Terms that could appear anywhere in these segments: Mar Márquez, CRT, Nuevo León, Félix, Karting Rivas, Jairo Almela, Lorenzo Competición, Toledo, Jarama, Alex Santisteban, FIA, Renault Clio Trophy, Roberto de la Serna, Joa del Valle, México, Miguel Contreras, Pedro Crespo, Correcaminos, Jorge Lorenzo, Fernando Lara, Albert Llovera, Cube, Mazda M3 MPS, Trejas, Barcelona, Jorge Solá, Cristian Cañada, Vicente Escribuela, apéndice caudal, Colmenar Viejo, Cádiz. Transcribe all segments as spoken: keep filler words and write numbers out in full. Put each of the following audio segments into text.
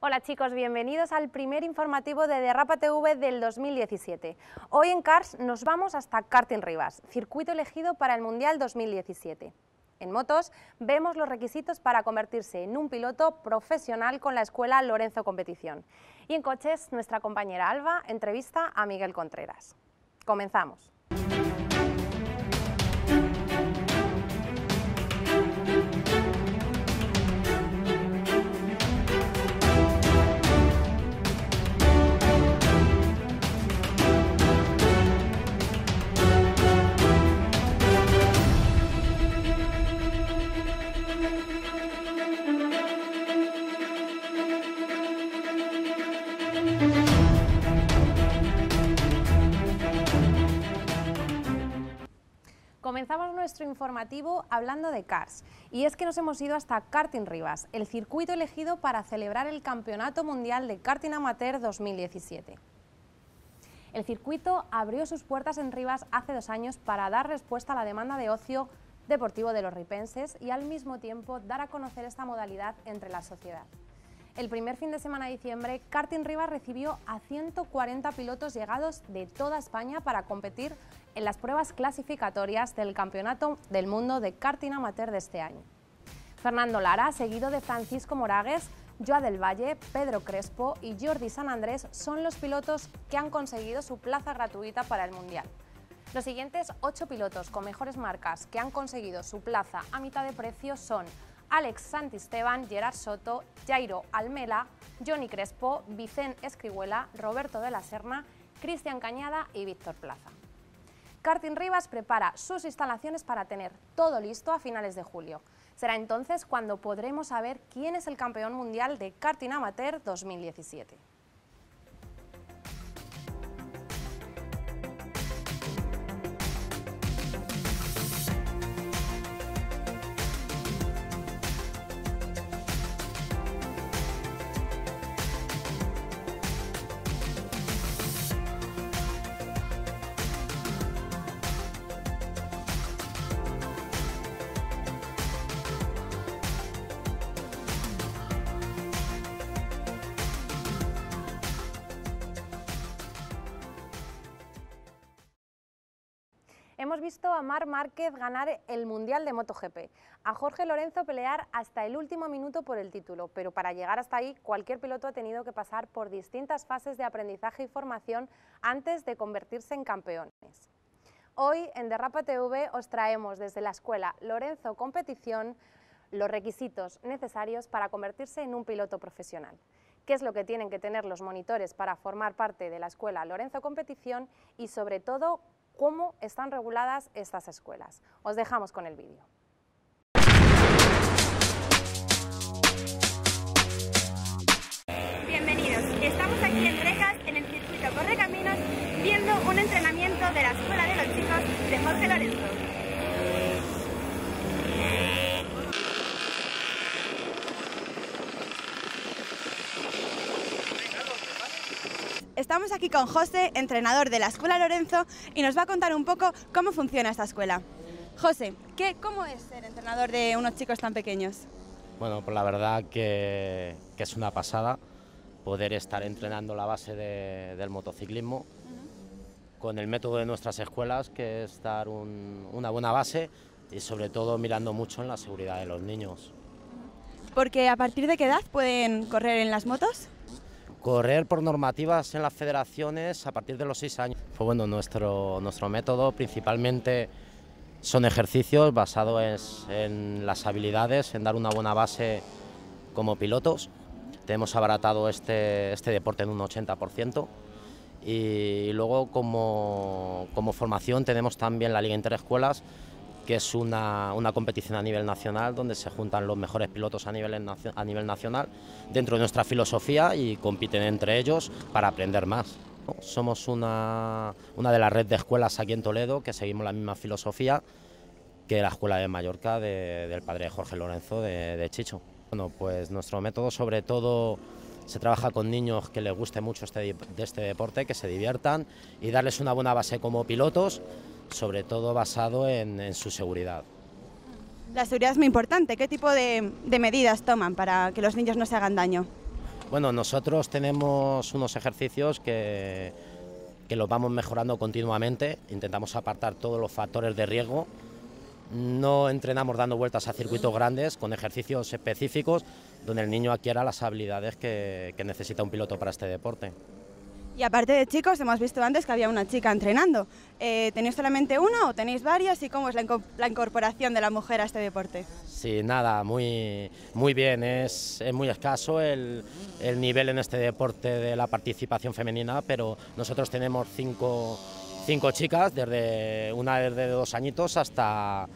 Hola chicos, bienvenidos al primer informativo de Derrapa T V del dos mil diecisiete. Hoy en Cars nos vamos hasta Karting Rivas, circuito elegido para el Mundial dos mil diecisiete. En motos vemos los requisitos para convertirse en un piloto profesional con la escuela Lorenzo Competición. Y en coches, nuestra compañera Alba entrevista a Miguel Contreras. Comenzamos. Comenzamos nuestro informativo hablando de Cars, y es que nos hemos ido hasta Karting Rivas, el circuito elegido para celebrar el Campeonato Mundial de Karting Amateur dos mil diecisiete. El circuito abrió sus puertas en Rivas hace dos años para dar respuesta a la demanda de ocio deportivo de los ripenses y al mismo tiempo dar a conocer esta modalidad entre la sociedad. El primer fin de semana de diciembre, Karting Rivas recibió a ciento cuarenta pilotos llegados de toda España para competir en las pruebas clasificatorias del Campeonato del Mundo de Karting Amateur de este año. Fernando Lara, seguido de Francisco Moragues, Joa del Valle, Pedro Crespo y Jordi San Andrés son los pilotos que han conseguido su plaza gratuita para el Mundial. Los siguientes ocho pilotos con mejores marcas que han conseguido su plaza a mitad de precio son Alex Santisteban, Gerard Soto, Jairo Almela, Johnny Crespo, Vicente Escribuela, Roberto de la Serna, Cristian Cañada y Víctor Plaza. Karting Rivas prepara sus instalaciones para tener todo listo a finales de julio. Será entonces cuando podremos saber quién es el campeón mundial de Karting Amateur dos mil diecisiete. Hemos visto a Mar Márquez ganar el Mundial de MotoGP, a Jorge Lorenzo pelear hasta el último minuto por el título, pero para llegar hasta ahí cualquier piloto ha tenido que pasar por distintas fases de aprendizaje y formación antes de convertirse en campeones. Hoy en Derrapa T V os traemos desde la escuela Lorenzo Competición los requisitos necesarios para convertirse en un piloto profesional, qué es lo que tienen que tener los monitores para formar parte de la escuela Lorenzo Competición y sobre todo cómo están reguladas estas escuelas. Os dejamos con el vídeo. Bienvenidos, estamos aquí en Trejas, en el circuito Correcaminos, viendo un entrenamiento de la escuela de los chicos de Jorge Lorenzo. Estamos aquí con José, entrenador de la Escuela Lorenzo, y nos va a contar un poco cómo funciona esta escuela. José, ¿qué, ¿cómo es ser entrenador de unos chicos tan pequeños? Bueno, pues la verdad que, que es una pasada poder estar entrenando la base de, del motociclismo uh-huh. con el método de nuestras escuelas, que es dar un, una buena base y sobre todo mirando mucho en la seguridad de los niños. Porque ¿a partir de qué edad pueden correr en las motos? Correr por normativas en las federaciones a partir de los seis años. Pues bueno, nuestro, nuestro método principalmente son ejercicios basados en las habilidades, en dar una buena base como pilotos. Hemos abaratado este, este deporte en un ochenta por ciento y luego como, como formación tenemos también la Liga Interescuelas, que es una, una competición a nivel nacional donde se juntan los mejores pilotos a nivel, a nivel nacional dentro de nuestra filosofía y compiten entre ellos para aprender más, ¿no? Somos una, una de las redes de escuelas aquí en Toledo que seguimos la misma filosofía que la escuela de Mallorca de, del padre de Jorge Lorenzo, de, de Chicho. Bueno, pues nuestro método sobre todo se trabaja con niños que les guste mucho este, de este deporte, que se diviertan y darles una buena base como pilotos, sobre todo basado en, en su seguridad. La seguridad es muy importante. ¿Qué tipo de, de medidas toman para que los niños no se hagan daño? Bueno, nosotros tenemos unos ejercicios que, que los vamos mejorando continuamente, intentamos apartar todos los factores de riesgo, no entrenamos dando vueltas a circuitos grandes con ejercicios específicos donde el niño adquiera las habilidades que, que necesita un piloto para este deporte. Y aparte de chicos, hemos visto antes que había una chica entrenando. Eh, ¿Tenéis solamente una o tenéis varias? ¿Y cómo es la, inco la incorporación de la mujer a este deporte? Sí, nada, muy, muy bien. Es, es muy escaso el, el nivel en este deporte de la participación femenina, pero nosotros tenemos cinco, cinco chicas, desde una desde dos añitos hasta,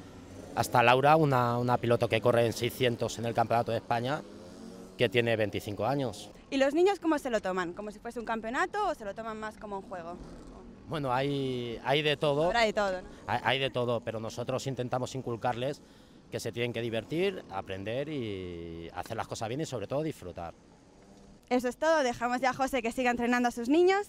hasta Laura, una, una piloto que corre en seiscientos en el Campeonato de España, que tiene veinticinco años. ¿Y los niños cómo se lo toman? ¿Como si fuese un campeonato o se lo toman más como un juego? Bueno, hay, hay de todo. Habrá de todo, ¿no? hay, hay de todo, pero nosotros intentamos inculcarles que se tienen que divertir, aprender y hacer las cosas bien y sobre todo disfrutar. Eso es todo, dejamos ya a José que siga entrenando a sus niños.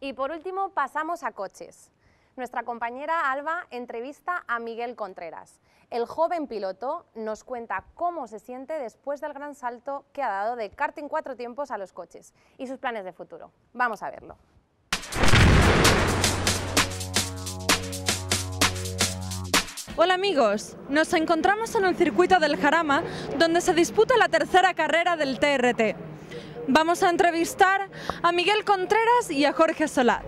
Y por último pasamos a coches. Nuestra compañera Alba entrevista a Miguel Contreras. El joven piloto nos cuenta cómo se siente después del gran salto que ha dado de karting cuatro tiempos a los coches y sus planes de futuro. Vamos a verlo. Hola amigos, nos encontramos en el circuito del Jarama donde se disputa la tercera carrera del C R T. Vamos a entrevistar a Miguel Contreras y a Jorge Solá.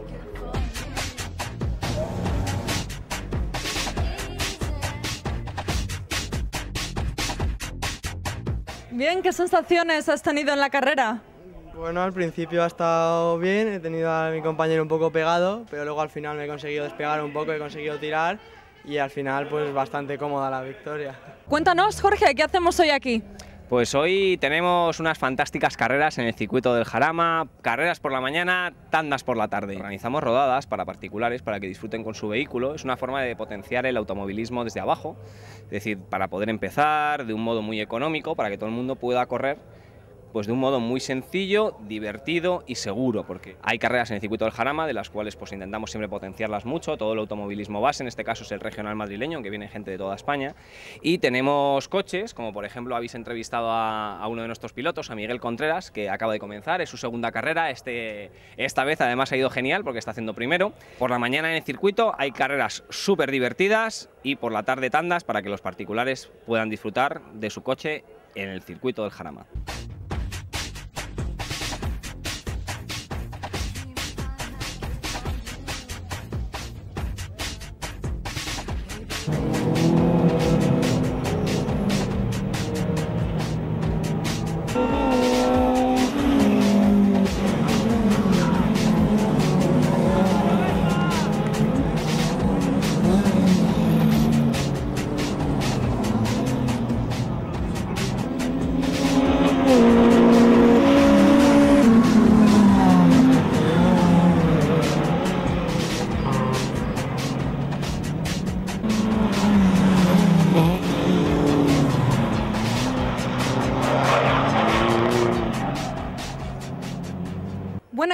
Bien, ¿qué sensaciones has tenido en la carrera? Bueno, al principio ha estado bien, he tenido a mi compañero un poco pegado, pero luego al final me he conseguido despegar un poco, he conseguido tirar y al final pues bastante cómoda la victoria. Cuéntanos, Jorge, ¿qué hacemos hoy aquí? Pues hoy tenemos unas fantásticas carreras en el circuito del Jarama, carreras por la mañana, tandas por la tarde. Organizamos rodadas para particulares para que disfruten con su vehículo, es una forma de potenciar el automovilismo desde abajo. Es decir, para poder empezar de un modo muy económico, para que todo el mundo pueda correr pues de un modo muy sencillo, divertido y seguro, porque hay carreras en el circuito del Jarama de las cuales pues intentamos siempre potenciarlas mucho, todo el automovilismo base, en este caso es el regional madrileño, aunque viene gente de toda España, y tenemos coches, como por ejemplo habéis entrevistado a, a uno de nuestros pilotos, a Miguel Contreras, que acaba de comenzar, es su segunda carrera, este, esta vez además ha ido genial porque está haciendo primero. Por la mañana en el circuito hay carreras súper divertidas y por la tarde tandas para que los particulares puedan disfrutar de su coche en el circuito del Jarama.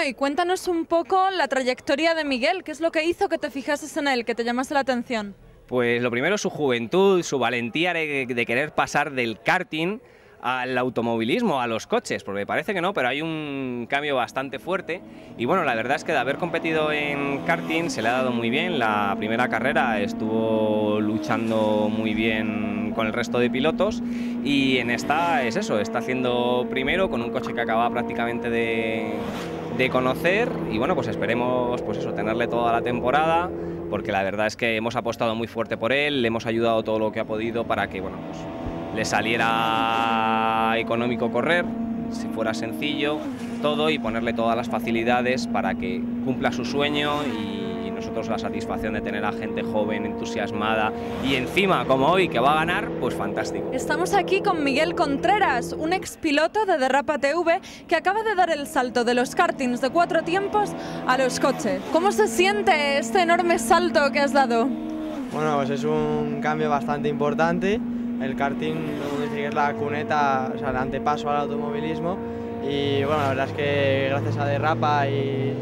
Y cuéntanos un poco la trayectoria de Miguel, ¿qué es lo que hizo que te fijases en él, que te llamase la atención? Pues lo primero, su juventud, su valentía de querer pasar del karting al automovilismo, a los coches, porque parece que no, pero hay un cambio bastante fuerte y bueno, la verdad es que de haber competido en karting se le ha dado muy bien, la primera carrera estuvo luchando muy bien con el resto de pilotos y en esta es eso, está haciendo primero con un coche que acaba prácticamente de... de conocer y bueno, pues esperemos pues eso, tenerle toda la temporada porque la verdad es que hemos apostado muy fuerte por él, le hemos ayudado todo lo que ha podido para que bueno, pues, le saliera económico correr, si fuera sencillo todo y ponerle todas las facilidades para que cumpla su sueño y nosotros la satisfacción de tener a gente joven, entusiasmada y encima como hoy que va a ganar, pues fantástico. Estamos aquí con Miguel Contreras, un expiloto de Derrapa T V que acaba de dar el salto de los kartings de cuatro tiempos a los coches. ¿Cómo se siente este enorme salto que has dado? Bueno, pues es un cambio bastante importante. El karting es la cuneta, o sea, el antepaso al automovilismo y bueno, la verdad es que gracias a Derrapa y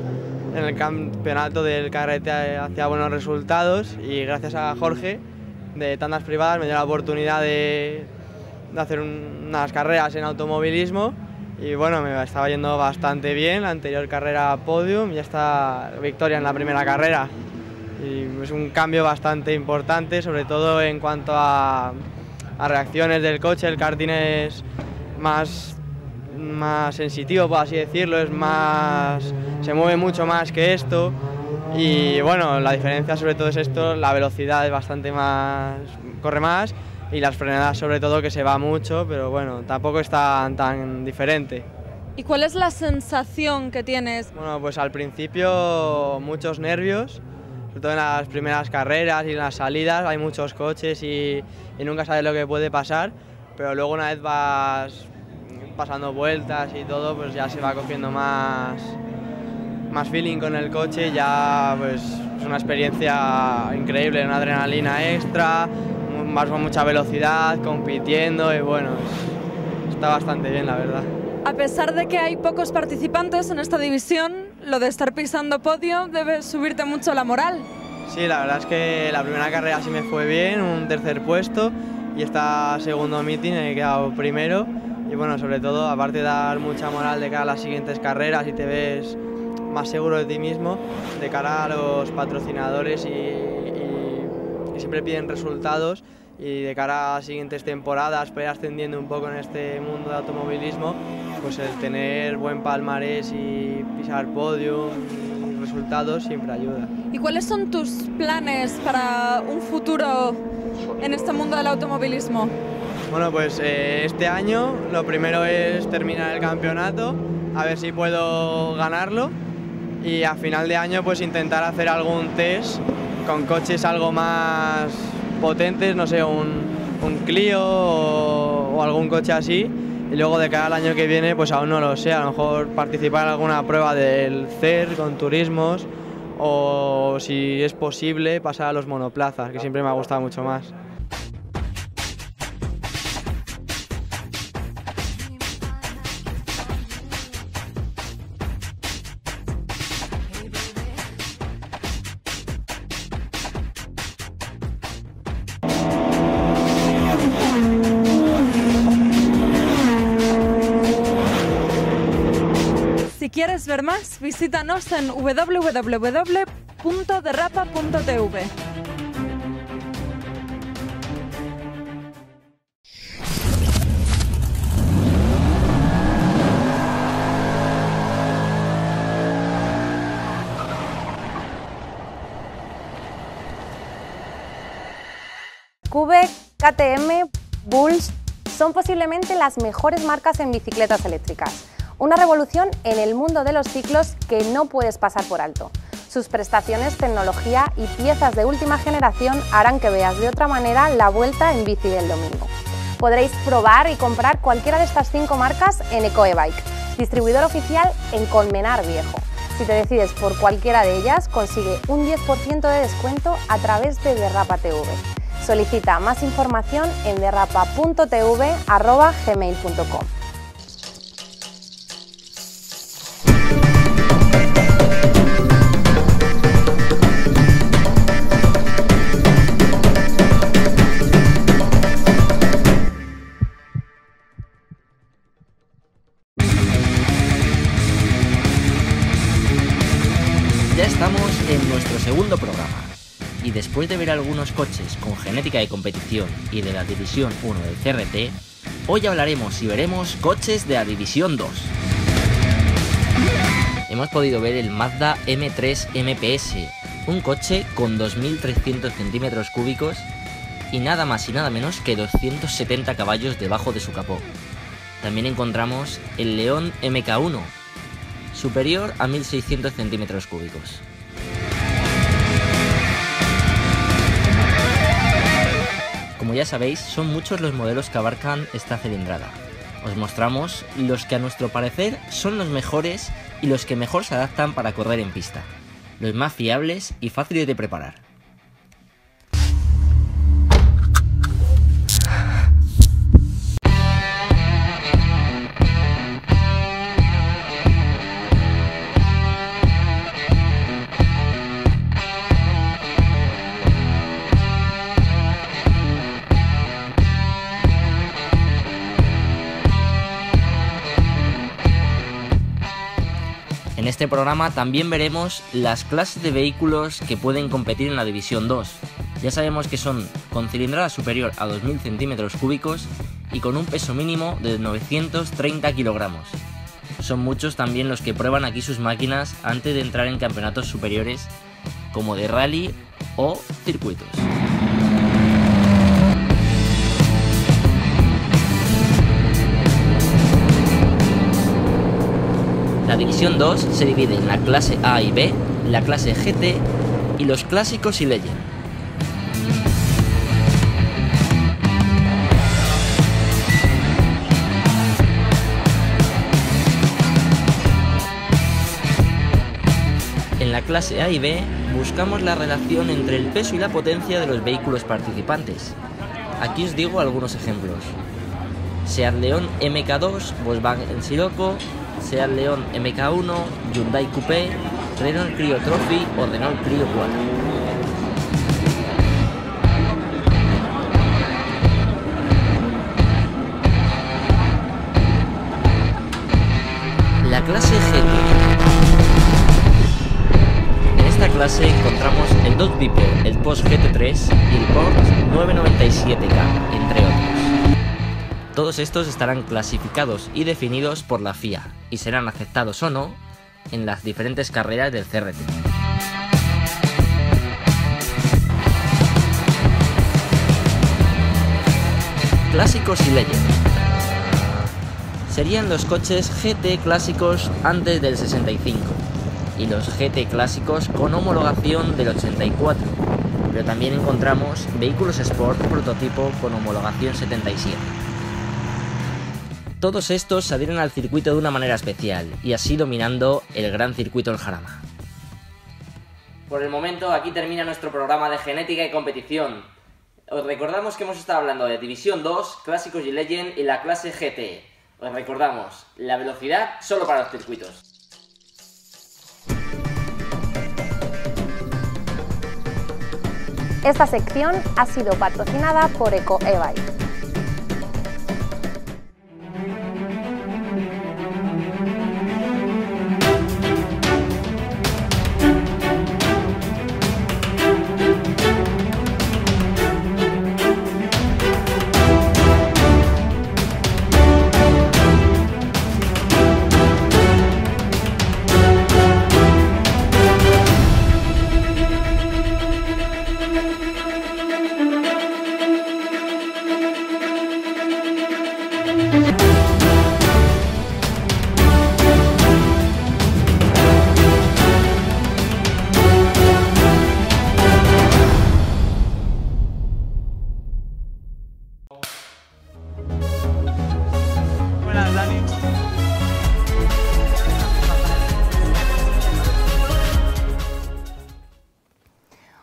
en el campeonato del C R T hacía buenos resultados y gracias a Jorge de tandas privadas me dio la oportunidad de, de hacer un, unas carreras en automovilismo y bueno, me estaba yendo bastante bien, la anterior carrera podium y esta victoria en la primera carrera. Y es un cambio bastante importante, sobre todo en cuanto a, a reacciones del coche. El karting es más, más sensitivo, por así decirlo, es más, se mueve mucho más que esto. Y bueno, la diferencia sobre todo es esto, la velocidad es bastante más, corre más y las frenadas sobre todo que se va mucho, pero bueno, tampoco es tan, tan diferente. ¿Y cuál es la sensación que tienes? Bueno, pues al principio muchos nervios, sobre todo en las primeras carreras y en las salidas, hay muchos coches y, y nunca sabes lo que puede pasar, pero luego una vez vas pasando vueltas y todo, pues ya se va cogiendo más, más feeling con el coche, ya pues es una experiencia increíble, una adrenalina extra, vas con mucha velocidad, compitiendo y bueno, es, está bastante bien la verdad. A pesar de que hay pocos participantes en esta división, lo de estar pisando podio debe subirte mucho la moral. Sí, la verdad es que la primera carrera sí me fue bien, un tercer puesto, y esta segundo meeting he quedado primero. Y bueno, sobre todo, aparte de dar mucha moral de cara a las siguientes carreras y te ves más seguro de ti mismo, de cara a los patrocinadores y, y, y siempre piden resultados y de cara a siguientes temporadas, para ir ascendiendo un poco en este mundo de automovilismo, pues el tener buen palmarés y pisar podio, resultados siempre ayuda. ¿Y cuáles son tus planes para un futuro en este mundo del automovilismo? Bueno, pues eh, este año lo primero es terminar el campeonato, a ver si puedo ganarlo y a final de año pues intentar hacer algún test con coches algo más potentes, no sé, un, un Clio o, o algún coche así, y luego de cara al año que viene pues aún no lo sé, a lo mejor participar en alguna prueba del C E R con turismos o si es posible pasar a los monoplazas, que siempre me ha gustado mucho más. Si quieres ver más, visítanos en w w w punto derrapa punto t v. Cube, K T M, Bulls son posiblemente las mejores marcas en bicicletas eléctricas. Una revolución en el mundo de los ciclos que no puedes pasar por alto. Sus prestaciones, tecnología y piezas de última generación harán que veas de otra manera la vuelta en bici del domingo. Podréis probar y comprar cualquiera de estas cinco marcas en Ecoebike, distribuidor oficial en Colmenar Viejo. Si te decides por cualquiera de ellas, consigue un diez por ciento de descuento a través de Derrapa T V. Solicita más información en derrapa punto t v arroba gmail punto com. Segundo programa, y después de ver algunos coches con genética de competición y de la División uno del C R T, hoy hablaremos y veremos coches de la División dos. Hemos podido ver el Mazda M tres M P S, un coche con dos mil trescientos centímetros cúbicos y nada más y nada menos que doscientos setenta caballos debajo de su capó. También encontramos el León M K uno, superior a mil seiscientos centímetros cúbicos. Como ya sabéis, son muchos los modelos que abarcan esta cilindrada. Os mostramos los que a nuestro parecer son los mejores y los que mejor se adaptan para correr en pista, los más fiables y fáciles de preparar. este programa también veremos las clases de vehículos que pueden competir en la División dos. Ya sabemos que son con cilindrada superior a dos mil centímetros cúbicos y con un peso mínimo de novecientos treinta kilogramos. Son muchos también los que prueban aquí sus máquinas antes de entrar en campeonatos superiores como de rally o circuitos. La División dos se divide en la clase A y B, la clase G T y los clásicos y Legend. En la clase A y B buscamos la relación entre el peso y la potencia de los vehículos participantes. Aquí os digo algunos ejemplos. Seat León M K dos, Volkswagen Sirocco, Seat León M K uno, Hyundai Coupé, Renault Clio Trophy o Renault Clio cuatro. La clase G T. En esta clase encontramos el Dodge Viper, el Porsche G T tres y el Porsche nueve noventa y siete K, entre otros. Todos estos estarán clasificados y definidos por la F I A y serán aceptados o no en las diferentes carreras del C R T. Clásicos y Legend. Serían los coches G T clásicos antes del sesenta y cinco y los G T clásicos con homologación del ochenta y cuatro, pero también encontramos vehículos Sport prototipo con homologación setenta y siete. Todos estos se adhieren al circuito de una manera especial y así dominando el gran circuito en Jarama. Por el momento aquí termina nuestro programa de genética y competición. Os recordamos que hemos estado hablando de División dos, Clásicos y Legend y la clase G T. Os recordamos, la velocidad solo para los circuitos. Esta sección ha sido patrocinada por EcoEbike.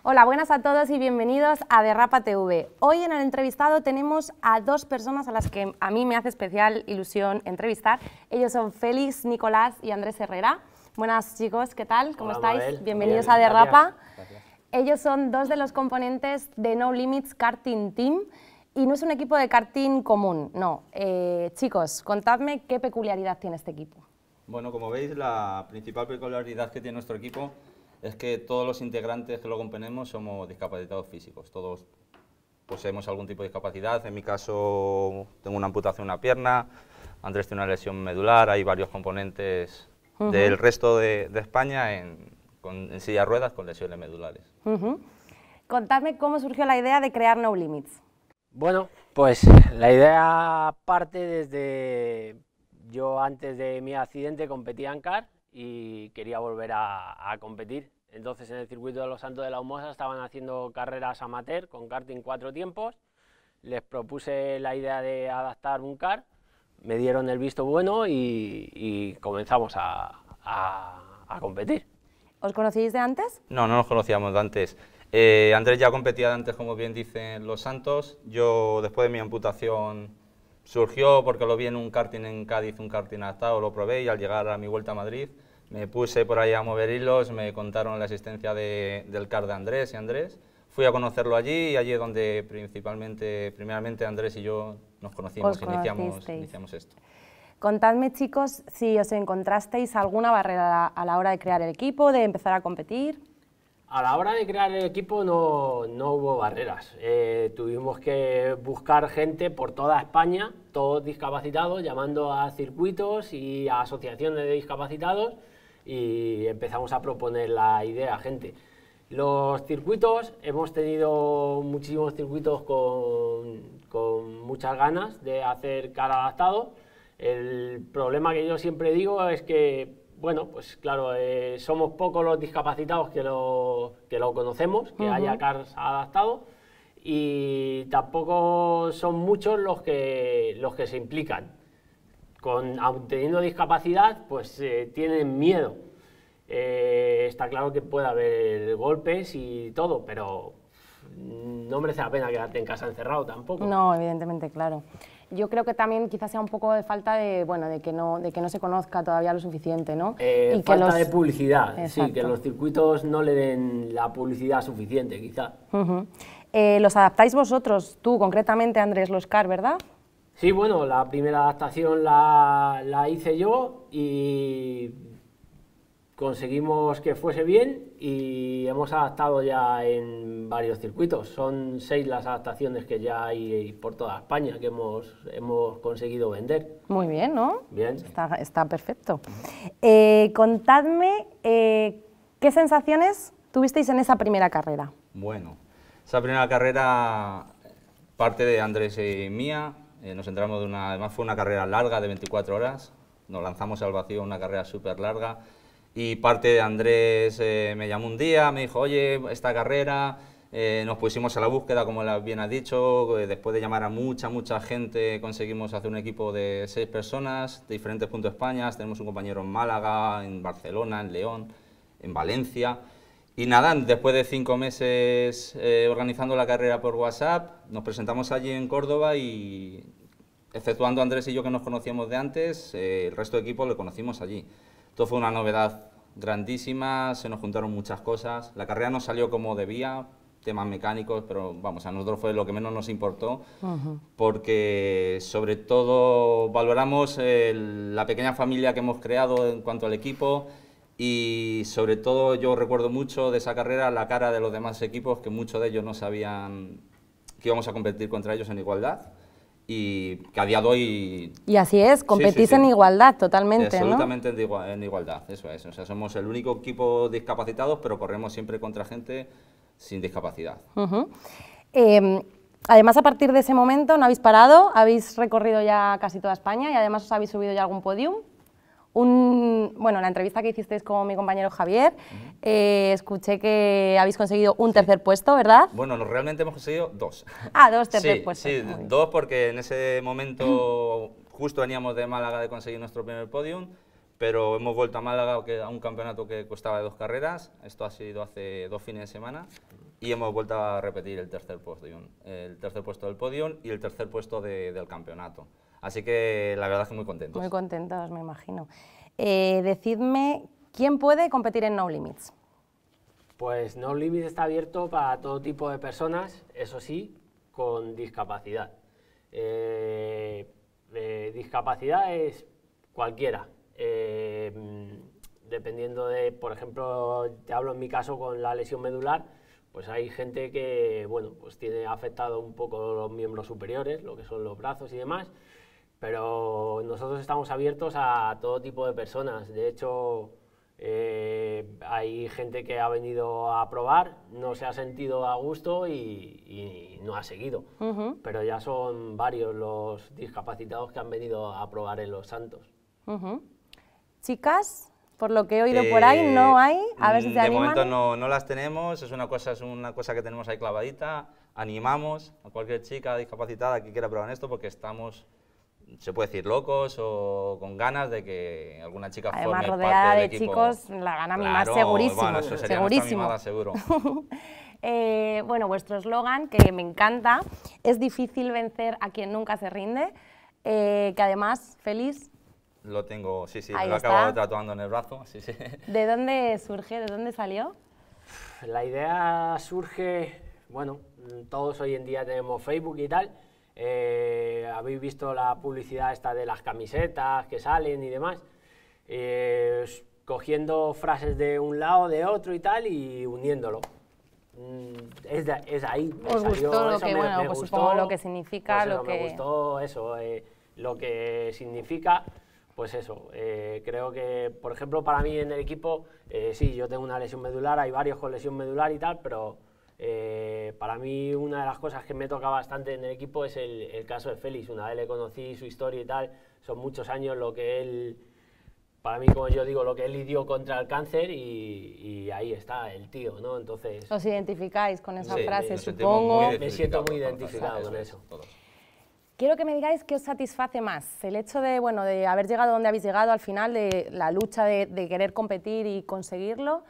Hola, buenas a todos y bienvenidos a Derrapa T V. Hoy en el entrevistado tenemos a dos personas a las que a mí me hace especial ilusión entrevistar. Ellos son Félix, Nicolás y Andrés Herrera. Buenas chicos, ¿qué tal? ¿Cómo Hola, estáis? Mabel. Bienvenidos Bien, a Derrapa. Gracias. Ellos son dos de los componentes de No Limits Karting Team y no es un equipo de karting común, no. Eh, chicos, contadme qué peculiaridad tiene este equipo. Bueno, como veis, la principal peculiaridad que tiene nuestro equipo es que todos los integrantes que lo componemos somos discapacitados físicos, todos poseemos algún tipo de discapacidad. En mi caso tengo una amputación en una pierna, Andrés tiene una lesión medular, hay varios componentes uh-huh. del resto de, de España en, con, en silla de ruedas con lesiones medulares. Uh-huh. Contadme cómo surgió la idea de crear No Limits. Bueno, pues la idea parte desde yo antes de mi accidente competía en CAR y quería volver a, a competir. Entonces en el circuito de los Santos de la Humosa estaban haciendo carreras amateur con karting cuatro tiempos, les propuse la idea de adaptar un car, me dieron el visto bueno y, y comenzamos a, a, a competir. ¿Os conocíais de antes? No, no nos conocíamos de antes. Eh, Andrés ya competía de antes, como bien dicen los Santos, yo después de mi amputación surgió porque lo vi en un karting en Cádiz, un karting adaptado, lo probé y al llegar a mi vuelta a Madrid me puse por ahí a mover hilos, me contaron la existencia de, del car de Andrés y Andrés. Fui a conocerlo allí y allí es donde principalmente, primeramente Andrés y yo nos conocimos, iniciamos, iniciamos esto. Contadme, chicos, si os encontrasteis alguna barrera a la hora de crear el equipo, de empezar a competir. A la hora de crear el equipo no, no hubo barreras. Eh, tuvimos que buscar gente por toda España, todos discapacitados, llamando a circuitos y a asociaciones de discapacitados, y empezamos a proponer la idea a gente. Los circuitos, hemos tenido muchísimos circuitos con, con muchas ganas de hacer CAR adaptado. El problema que yo siempre digo es que, bueno, pues claro, eh, somos pocos los discapacitados que lo, que lo conocemos, que uh-huh. haya CAR adaptado, y tampoco son muchos los que, los que se implican. Con, aun teniendo discapacidad, pues eh, tienen miedo. Eh, está claro que puede haber golpes y todo, pero no merece la pena quedarte en casa encerrado tampoco. No, evidentemente, claro. Yo creo que también quizás sea un poco de falta de, bueno, de que no, de que no se conozca todavía lo suficiente, ¿no? Eh, y falta que los... de publicidad, exacto. Sí, que los circuitos no le den la publicidad suficiente, quizás. Uh-huh. eh, los adaptáis vosotros, tú concretamente, Andrés, los CAR, ¿verdad? Sí, bueno, la primera adaptación la, la hice yo y conseguimos que fuese bien y hemos adaptado ya en varios circuitos. Son seis las adaptaciones que ya hay por toda España que hemos, hemos conseguido vender. Muy bien, ¿no? Bien. Está, está perfecto. Eh, contadme, eh, ¿qué sensaciones tuvisteis en esa primera carrera? Bueno, esa primera carrera parte de Andrés y mía. Eh, nos entramos de una... Además fue una carrera larga de veinticuatro horas. Nos lanzamos al vacío, una carrera súper larga. Y parte de Andrés eh, me llamó un día, me dijo, oye, esta carrera, eh, nos pusimos a la búsqueda, como bien has dicho, eh, después de llamar a mucha, mucha gente, conseguimos hacer un equipo de seis personas, de diferentes puntos de España. Tenemos un compañero en Málaga, en Barcelona, en León, en Valencia. Y nada, después de cinco meses eh, organizando la carrera por WhatsApp, nos presentamos allí en Córdoba y, exceptuando Andrés y yo que nos conocíamos de antes, eh, el resto del equipo lo conocimos allí. Esto fue una novedad grandísima, se nos juntaron muchas cosas. La carrera no salió como debía, temas mecánicos, pero vamos, a nosotros fue lo que menos nos importó, uh-huh. porque sobre todo valoramos eh, la pequeña familia que hemos creado en cuanto al equipo y sobre todo yo recuerdo mucho de esa carrera la cara de los demás equipos, que muchos de ellos no sabían que íbamos a competir contra ellos en igualdad. Y que a día de hoy... Y así es, competís sí, sí, sí. en igualdad totalmente, absolutamente, ¿no? Absolutamente en igualdad, eso es. O sea, somos el único equipo discapacitados, pero corremos siempre contra gente sin discapacidad. Uh-huh. eh, además, a partir de ese momento no habéis parado, habéis recorrido ya casi toda España y además os habéis subido ya algún podium. Un, bueno, en la entrevista que hicisteis con mi compañero Javier, uh-huh. eh, escuché que habéis conseguido un sí. tercer puesto, ¿verdad? Bueno, no, realmente hemos conseguido dos. Ah, dos tercer sí, puestos. Sí, Ay. dos porque en ese momento justo veníamos de Málaga de conseguir nuestro primer podium, pero hemos vuelto a Málaga a un campeonato que costaba dos carreras, esto ha sido hace dos fines de semana, y hemos vuelto a repetir el tercer podium, el tercer puesto del podium y el tercer puesto de, del campeonato. Así que la verdad es que muy contentos. Muy contentos, me imagino. Eh, decidme, ¿quién puede competir en No Limits? Pues No Limits está abierto para todo tipo de personas, eso sí, con discapacidad. Eh, eh, discapacidad es cualquiera. Eh, dependiendo de, por ejemplo, te hablo en mi caso con la lesión medular, pues hay gente que, bueno, pues tiene afectado un poco los miembros superiores, lo que son los brazos y demás. Pero nosotros estamos abiertos a todo tipo de personas. De hecho, eh, hay gente que ha venido a probar, no se ha sentido a gusto y, y no ha seguido. Uh-huh. Pero ya son varios los discapacitados que han venido a probar en Los Santos. Uh-huh. Chicas, por lo que he oído eh, por ahí, no hay. A ver si se animan. De momento no, no las tenemos, es una cosa, es una cosa que tenemos ahí clavadita. Animamos a cualquier chica discapacitada que quiera probar esto porque estamos... se puede decir locos o con ganas de que alguna chica además, forme parte del de equipo. Además, rodeada de chicos, la van a mimar claro, segurísimo. Bueno, eso sería segurísimo. Mimada, seguro. eh, bueno, vuestro eslogan, que me encanta, es difícil vencer a quien nunca se rinde, eh, que además, Félix... Lo tengo, sí, sí, lo acabo tatuando en el brazo. Sí, sí. ¿De dónde surge? ¿De dónde salió? La idea surge... Bueno, todos hoy en día tenemos Facebook y tal. Eh, habéis visto la publicidad esta de las camisetas que salen y demás, eh, cogiendo frases de un lado, de otro y tal, y uniéndolo. Es, de, es ahí. Os gustó lo que, bueno, pues supongo lo que significa, lo que... Me gustó eso, eh, lo que significa, pues eso. Eh, creo que, por ejemplo, para mí en el equipo, eh, sí, yo tengo una lesión medular, hay varios con lesión medular y tal, pero eh, para mí una de las cosas que me toca bastante en el equipo es el, el caso de Félix. Una vez le conocí su historia y tal, son muchos años lo que él... Para mí, como yo digo, lo que él lidió contra el cáncer y, y ahí está el tío, ¿no? Entonces... ¿Os identificáis con esa sí, frase, supongo? Me siento muy identificado con eso. Todo. Quiero que me digáis qué os satisface más. El hecho de, bueno, de haber llegado donde habéis llegado al final, de la lucha de, de querer competir y conseguirlo,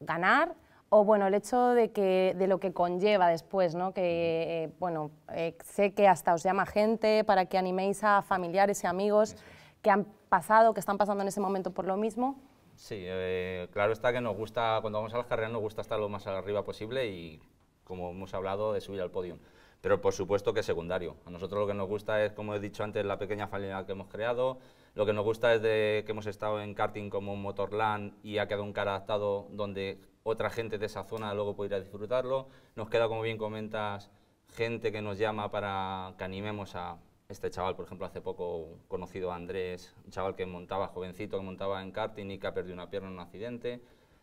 ganar, o bueno, el hecho de, que, de lo que conlleva después, ¿no? Que, eh, bueno, eh, sé que hasta os llama gente para que animéis a familiares y amigos que han pasado, que están pasando en ese momento por lo mismo. Sí, eh, claro está que nos gusta, cuando vamos a las carreras nos gusta estar lo más arriba posible y, como hemos hablado, de subir al podio. Pero por supuesto que es secundario. A nosotros lo que nos gusta es, como he dicho antes, la pequeña familia que hemos creado. Lo que nos gusta es de que hemos estado en karting como un motorland y ha quedado un car adaptado donde otra gente de esa zona luego puede ir a disfrutarlo. Nos queda, como bien comentas, gente que nos llama para que animemos a... Este chaval, por ejemplo, hace poco conocido a Andrés, un chaval que montaba, jovencito, que montaba en karting y que ha perdido una pierna en un accidente.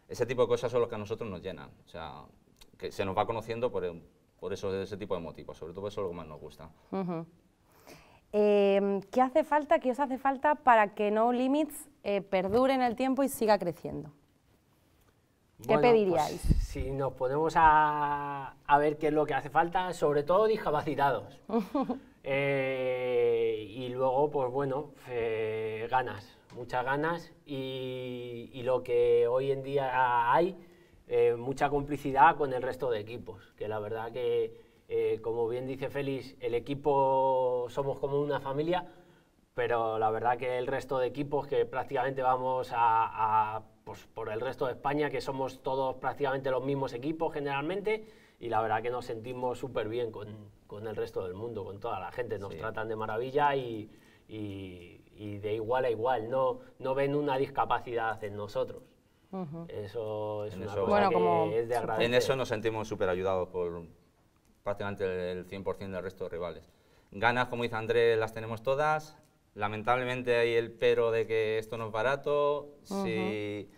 Ese tipo de cosas son los que a nosotros nos llenan. O sea, que se nos va conociendo por, por eso, ese tipo de motivos. Sobre todo eso es lo que más nos gusta. Uh-huh. eh, ¿Qué hace falta, qué os hace falta para que No Limits eh, perdure en el tiempo y siga creciendo? ¿Qué bueno, pediríais? Pues, si nos ponemos a, a ver qué es lo que hace falta, sobre todo discapacitados. Eh, y luego, pues bueno, eh, ganas, muchas ganas y, y lo que hoy en día hay, eh, mucha complicidad con el resto de equipos, que la verdad que, eh, como bien dice Félix, el equipo somos como una familia, pero la verdad que el resto de equipos que prácticamente vamos a, a pues, por el resto de España, que somos todos prácticamente los mismos equipos generalmente, y la verdad que nos sentimos súper bien con, con el resto del mundo, con toda la gente. Nos sí. tratan de maravilla y, y, y de igual a igual. No, no ven una discapacidad en nosotros. Uh-huh. Eso es en una eso, cosa bueno, que como es de agradecer. En eso nos sentimos súper ayudados por prácticamente el cien por cien del resto de rivales. Ganas, como dice Andrés, las tenemos todas. Lamentablemente hay el pero de que esto no es barato. Uh-huh. Si...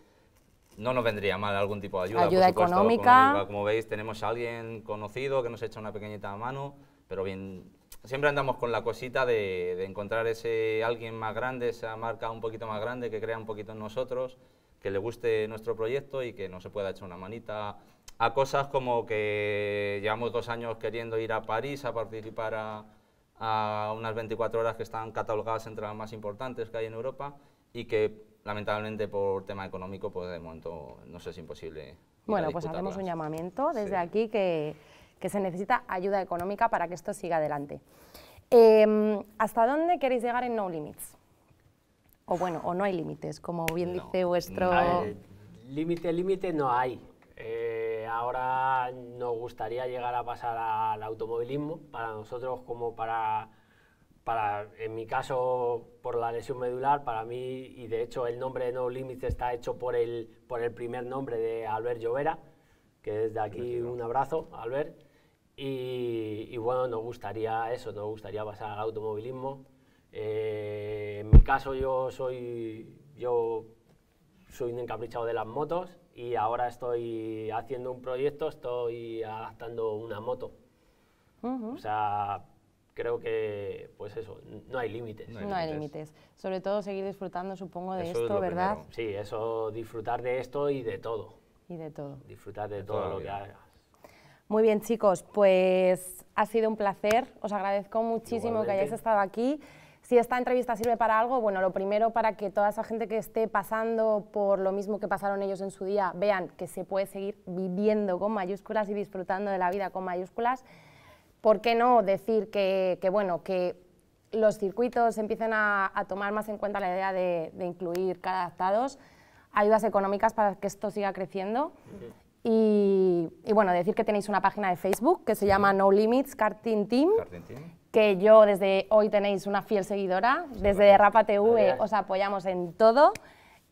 No nos vendría mal algún tipo de ayuda, ayuda por supuesto, económica. Como, como veis, tenemos a alguien conocido que nos echa una pequeñita mano, pero bien, siempre andamos con la cosita de, de encontrar ese alguien más grande, esa marca un poquito más grande que crea un poquito en nosotros, que le guste nuestro proyecto y que nos se pueda echar una manita a cosas como que llevamos dos años queriendo ir a París a participar a, a unas veinticuatro horas que están catalogadas entre las más importantes que hay en Europa y que lamentablemente por tema económico, pues de momento no sé si es imposible. Bueno, pues hacemos un llamamiento desde sí. aquí que, que se necesita ayuda económica para que esto siga adelante. Eh, ¿Hasta dónde queréis llegar en No Limits? O bueno, o no hay límites, como bien no, dice vuestro... Límite, límite no hay. Eh, ahora nos gustaría llegar a pasar al automovilismo, para nosotros como para... Para, en mi caso, por la lesión medular, para mí, y de hecho el nombre de No Limits está hecho por el, por el primer nombre de Albert Llovera, que desde aquí un abrazo, Albert, y, y bueno, nos gustaría eso, nos gustaría pasar al automovilismo. Eh, en mi caso yo soy, yo soy un encaprichado de las motos y ahora estoy haciendo un proyecto, estoy adaptando una moto, uh-huh. o sea... Creo que, pues eso, no hay límites. No hay límites. Sobre todo seguir disfrutando, supongo, de esto, ¿verdad? Sí, eso, disfrutar de esto y de todo. Y de todo. Disfrutar de todo lo que hagas. Muy bien, chicos, pues ha sido un placer. Os agradezco muchísimo que hayáis estado aquí. Si esta entrevista sirve para algo, bueno, lo primero para que toda esa gente que esté pasando por lo mismo que pasaron ellos en su día, vean que se puede seguir viviendo con mayúsculas y disfrutando de la vida con mayúsculas. ¿Por qué no decir que, que, bueno, que los circuitos empiecen a, a tomar más en cuenta la idea de, de incluir C A R adaptados, ayudas económicas para que esto siga creciendo? Sí. Y, y bueno, decir que tenéis una página de Facebook que se llama No Limits Karting Team, Karting Team. que yo desde hoy tenéis una fiel seguidora, desde Derrapa T V os apoyamos en todo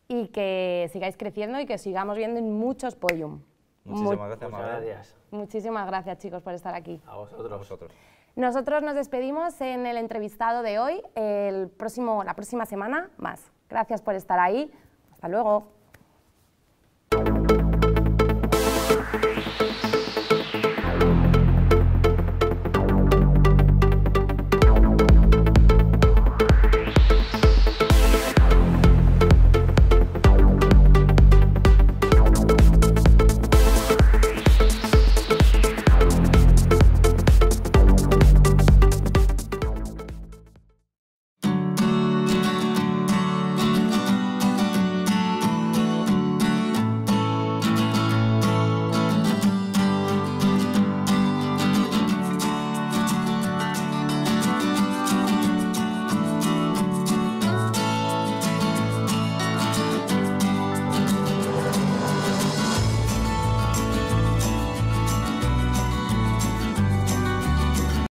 y que sigáis creciendo y que sigamos viendo en muchos podium. Muchísimas Mu gracias, Mabel. Muchísimas gracias, chicos, por estar aquí. A vosotros. A vosotros. Nosotros nos despedimos en el entrevistado de hoy, el próximo, la próxima semana más. Gracias por estar ahí. Hasta luego.